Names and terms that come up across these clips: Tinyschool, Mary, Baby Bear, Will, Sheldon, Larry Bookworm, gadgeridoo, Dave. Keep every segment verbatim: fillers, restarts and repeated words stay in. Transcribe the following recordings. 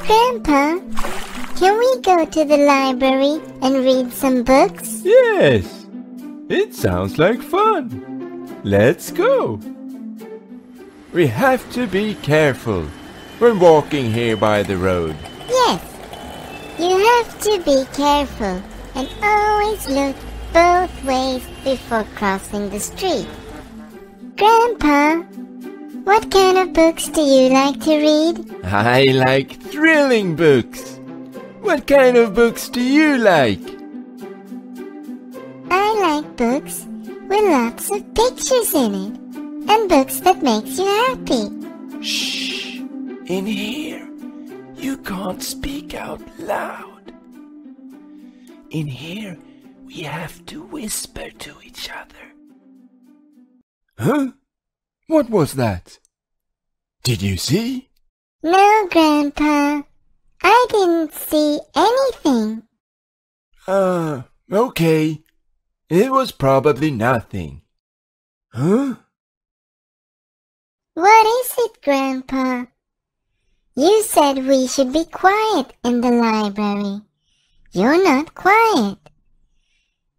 Grandpa, can we go to the library and read some books? Yes, it sounds like fun. Let's go. We have to be careful when walking here by the road. Yes, you have to be careful and always look both ways before crossing the street. Grandpa, what kind of books do you like to read? I like thrilling books. What kind of books do you like? I like books with lots of pictures in it, and books that makes you happy. Shh! In here, you can't speak out loud. In here, we have to whisper to each other. Huh? What was that? Did you see? No, Grandpa. I didn't see anything. Uh, okay. It was probably nothing. Huh? What is it, Grandpa? You said we should be quiet in the library. You're not quiet.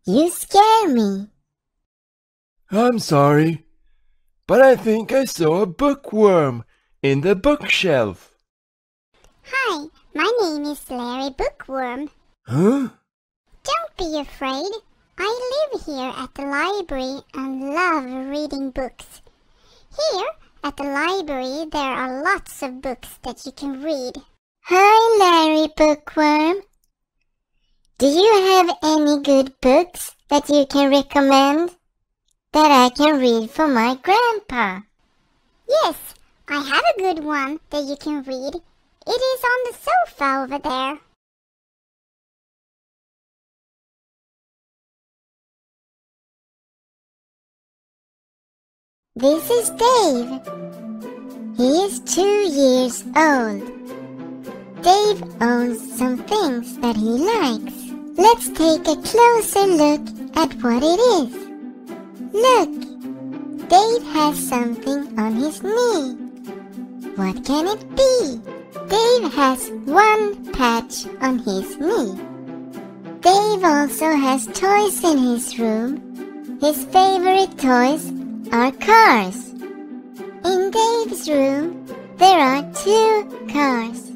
You scare me. I'm sorry. But I think I saw a bookworm in the bookshelf. Hi, my name is Larry Bookworm. Huh? Don't be afraid. I live here at the library and love reading books. Here at the library there are lots of books that you can read. Hi, Larry Bookworm. Do you have any good books that you can recommend? That I can read for my grandpa. Yes, I have a good one that you can read. It is on the sofa over there. This is Dave. He is two years old. Dave owns some things that he likes. Let's take a closer look at what it is. Look, Dave has something on his knee. What can it be? Dave has one patch on his knee. Dave also has toys in his room. His favorite toys are cars. In Dave's room, there are two cars.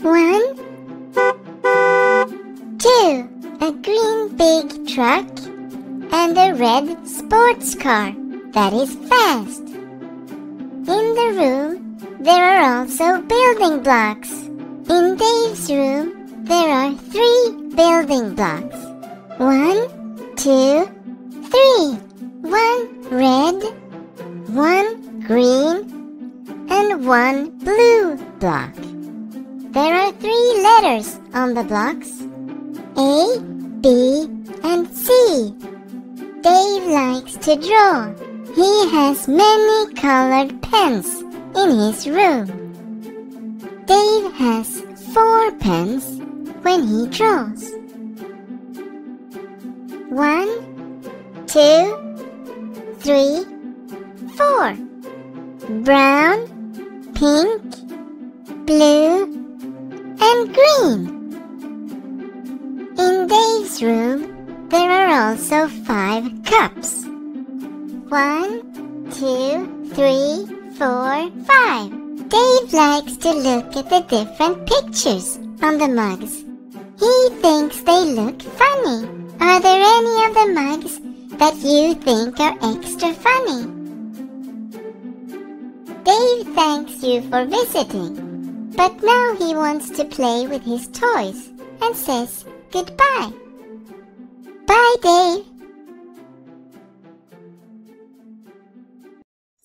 One, two, a green big truck. And a red sports car that is fast. In the room, there are also building blocks. In Dave's room, there are three building blocks. One, two, three. One red, one green, and one blue block. There are three letters on the blocks. A, B, and C. Dave likes to draw. He has many colored pens in his room. Dave has four pens when he draws. One, two, three, four. Brown, pink, blue, and green. In Dave's room, there are also five cups. One, two, three, four, five. Dave likes to look at the different pictures on the mugs. He thinks they look funny. Are there any of the mugs that you think are extra funny? Dave thanks you for visiting, but now he wants to play with his toys and says goodbye. Bye, Dave.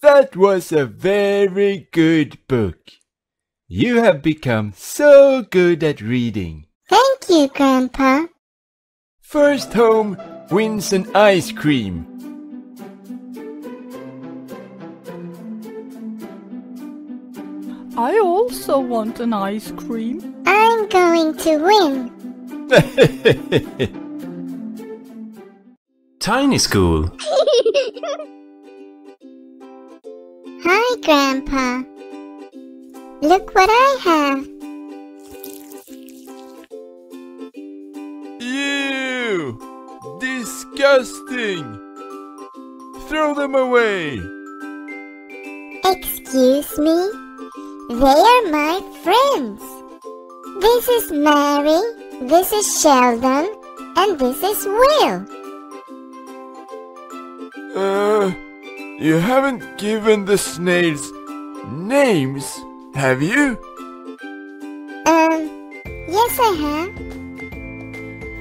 That was a very good book. You have become so good at reading. Thank you, Grandpa. First home wins an ice cream. I also want an ice cream. I'm going to win. Tiny School. Hi, Grandpa. Look what I have. disgusting! Throw them away! Excuse me? They are my friends. This is Mary, this is Sheldon, and this is Will. Uh, you haven't given the snails names, have you? Um, yes I have.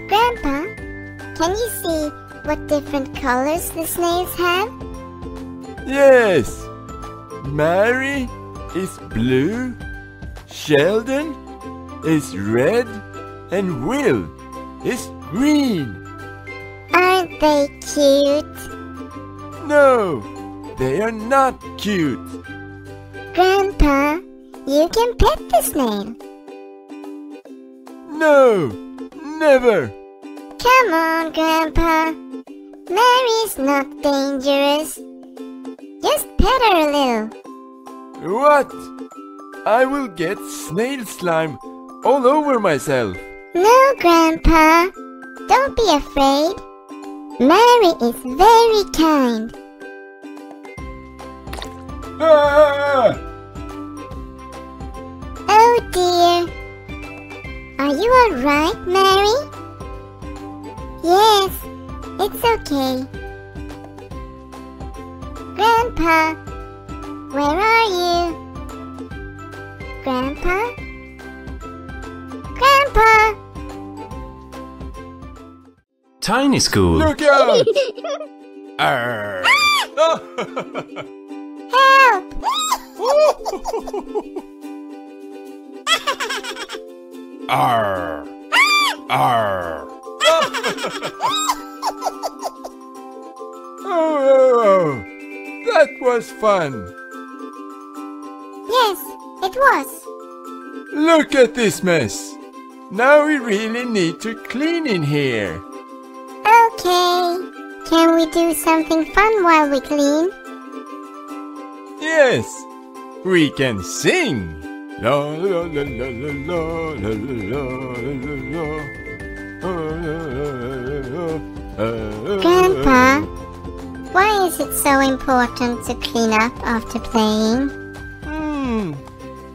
Grandpa, can you see what different colors the snails have? Yes! Mary is blue, Sheldon is red, and Will is green. Aren't they cute? No, they are not cute. Grandpa, you can pet the snail. No, never. Come on, Grandpa. Mary's not dangerous. Just pet her a little. What? I will get snail slime all over myself. No, Grandpa. Don't be afraid. Mary is very kind. Ah! Oh dear. Are you alright, Mary? Yes, it's okay. Grandpa, where are you? Grandpa? Grandpa! Tiny School! Look out! Arr. Help! Arr. Arr. Oh, that was fun! Yes, it was! Look at this mess! Now we really need to clean in here! Okay, can we do something fun while we clean? Yes, we can sing! La la la la la la la la la la. Grandpa, why is it so important to clean up after playing? Hmm,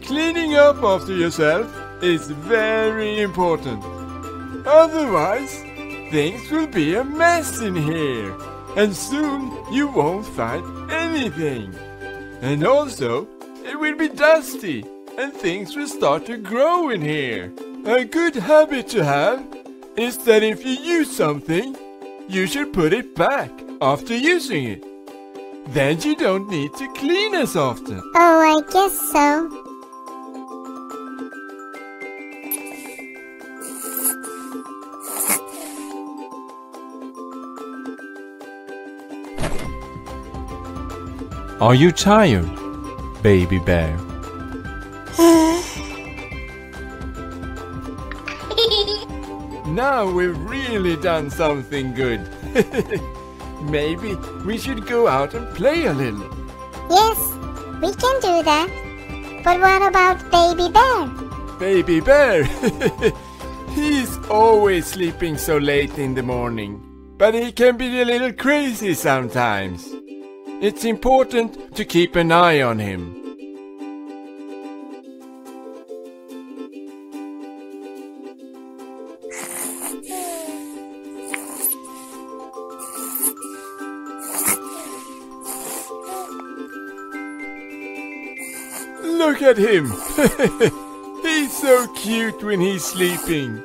cleaning up after yourself is very important. Otherwise, things will be a mess in here, and soon you won't find anything. And also, it will be dusty, and things will start to grow in here. A good habit to have is that if you use something, you should put it back after using it. Then you don't need to clean as often. Oh, I guess so. Are you tired, Baby Bear? Now we've really done something good. Maybe we should go out and play a little. Yes, we can do that. But what about Baby Bear? Baby Bear? He's always sleeping so late in the morning. But he can be a little crazy sometimes. It's important to keep an eye on him. Look at him! He's so cute when he's sleeping.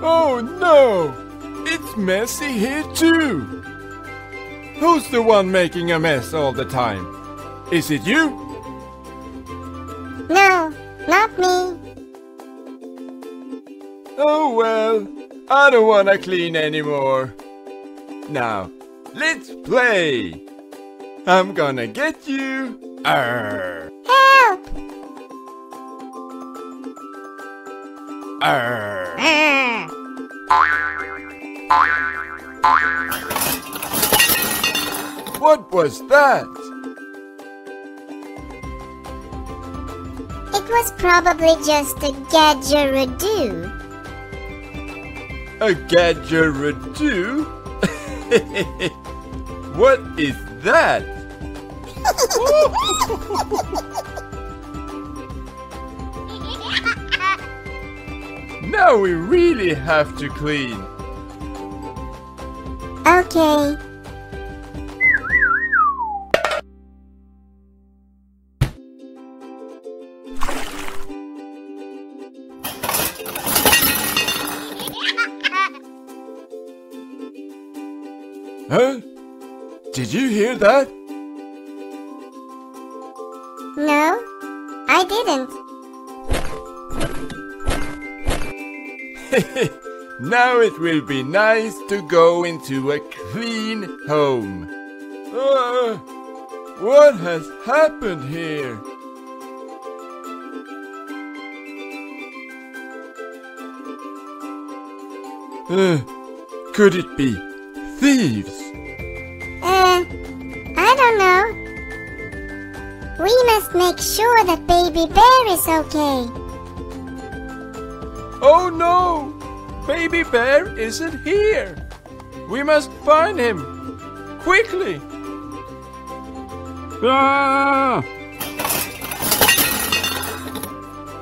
Oh no! It's messy here too! Who's the one making a mess all the time? Is it you? No, not me. Oh well, I don't want to clean anymore. Now, Let's play! I'm gonna get you! Arr! Help! Arr! Mm. What was that? It was probably just a gadgeridoo. A gadgeridoo? What is that? Now we really have to clean. Okay. Huh? Did you hear that? No, I didn't. Now it will be nice to go into a clean home. Uh, what has happened here? Uh, could it be thieves? Uh, I don't know. We must make sure that Baby Bear is okay. Oh no! Baby Bear isn't here! We must find him! Quickly! Ah!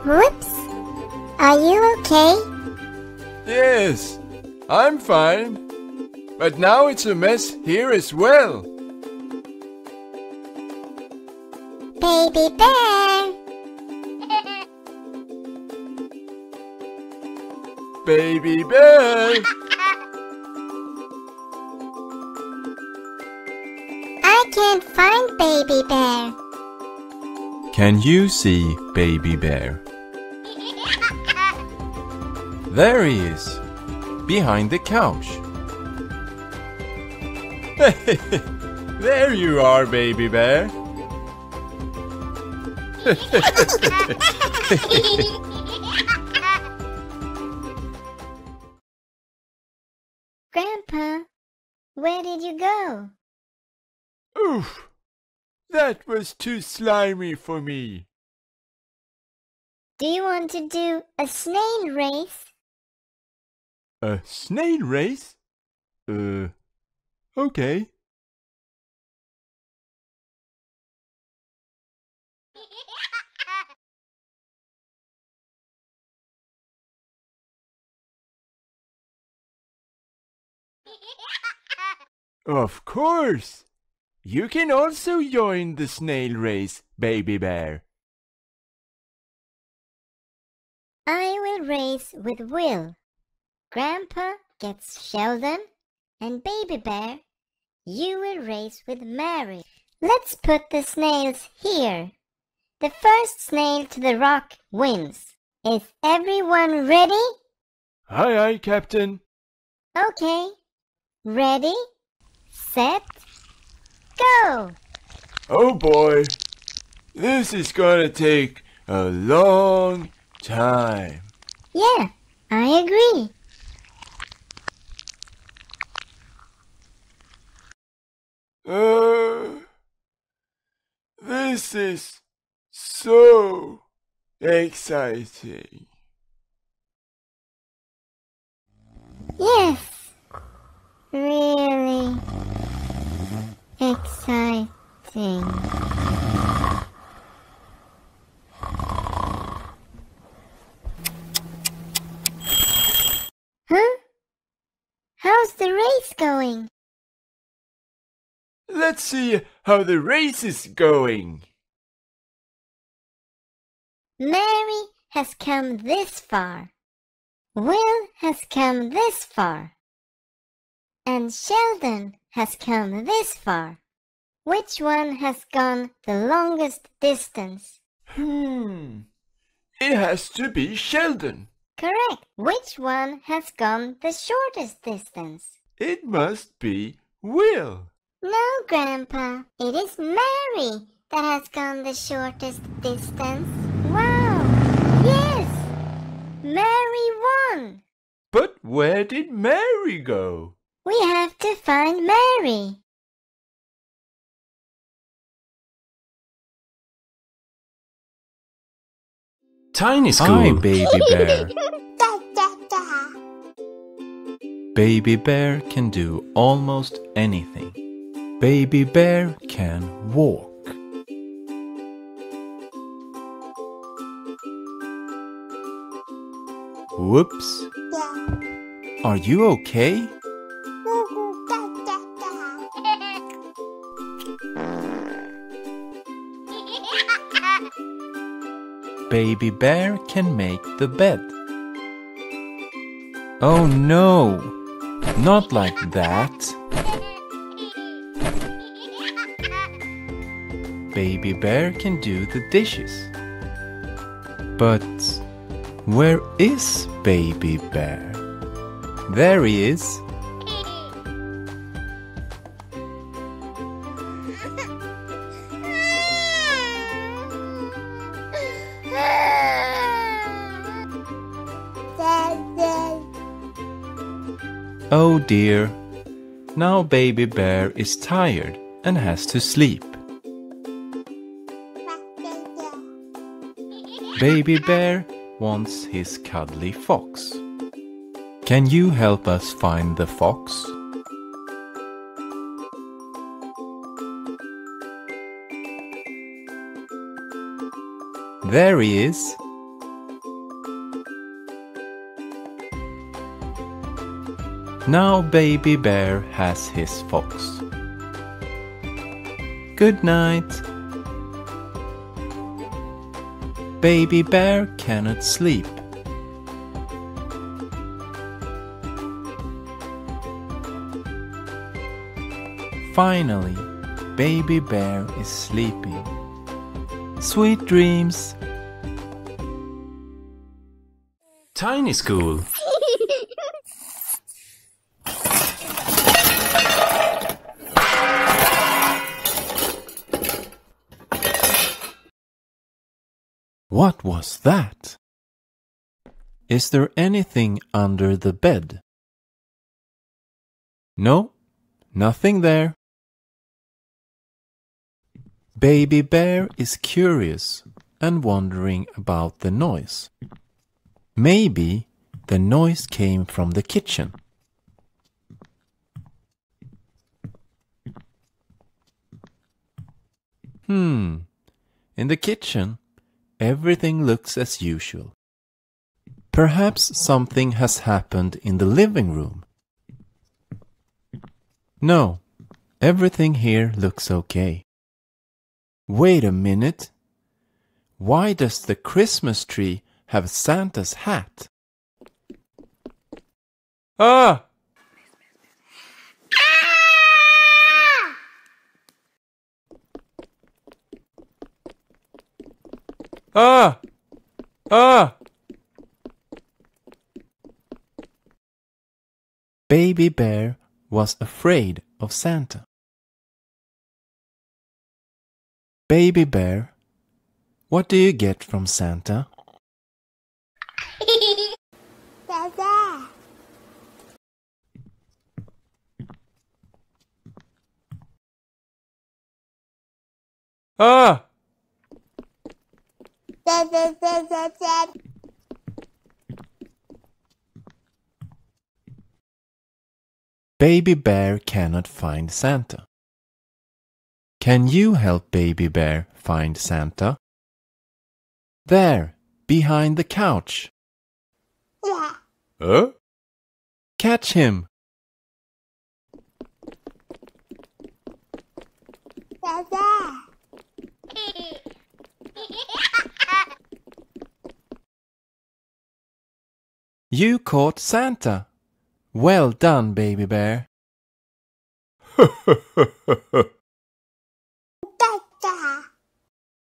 Whoops! Are you okay? Yes, I'm fine. But now it's a mess here as well. Baby Bear! Baby Bear! I can't find Baby Bear. Can you see Baby Bear? There he is, behind the couch. There you are, Baby Bear. Grandpa, where did you go? Oof! That was too slimy for me. Do you want to do a snail race? A snail race? Uh... Okay. Of course! You can also join the snail race, Baby Bear. I will race with Will. Grandpa gets Sheldon, and Baby Bear, you will race with Mary. Let's put the snails here. The first snail to the rock wins. Is everyone ready? Aye, aye, Captain. Okay. Ready, set, go! Oh boy, this is gonna take a long time. Yeah, I agree. Uh, this is so exciting. Yes, really exciting. Huh? How's the race going? Let's see how the race is going. Mary has come this far. Will has come this far. And Sheldon has come this far. Which one has gone the longest distance? Hmm. It has to be Sheldon. Correct. Which one has gone the shortest distance? It must be Will! No, Grandpa. It is Mary that has gone the shortest distance. Wow! Yes! Mary won! But where did Mary go? We have to find Mary. Tiny's Hi, Baby Bear. Baby Bear can do almost anything. Baby Bear can walk. Whoops. Yeah. Are you okay? Baby Bear can make the bed. Oh no! Not like that. Baby Bear can do the dishes. But where is Baby Bear? There he is. Oh dear. Now Baby Bear is tired and has to sleep. Baby Bear wants his cuddly fox. Can you help us find the fox? There he is. Now Baby Bear has his fox. Good night. Baby Bear cannot sleep. Finally, Baby Bear is sleeping. Sweet dreams. Tiny School. What was that? Is there anything under the bed? No, nothing there. Baby Bear is curious and wondering about the noise. Maybe the noise came from the kitchen. Hmm, in the kitchen, everything looks as usual. Perhaps something has happened in the living room. No, everything here looks okay. Wait a minute. Why does the Christmas tree have Santa's hat? Ah! Ah! Ah! Baby Bear was afraid of Santa. Baby Bear, what do you get from Santa? Santa. Ah! Baby Bear cannot find Santa. Can you help Baby Bear find Santa? There, behind the couch. Yeah. Huh? Catch him. Santa. You caught Santa. Well done, Baby Bear.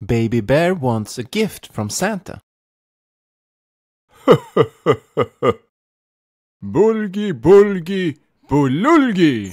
Baby Bear wants a gift from Santa. Bulgi, bulgi, bululgi.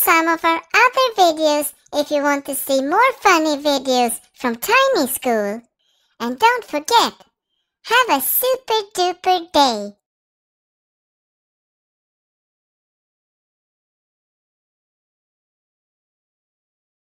Some of our other videos if you want to see more funny videos from Tiny School. And don't forget, have a super duper day.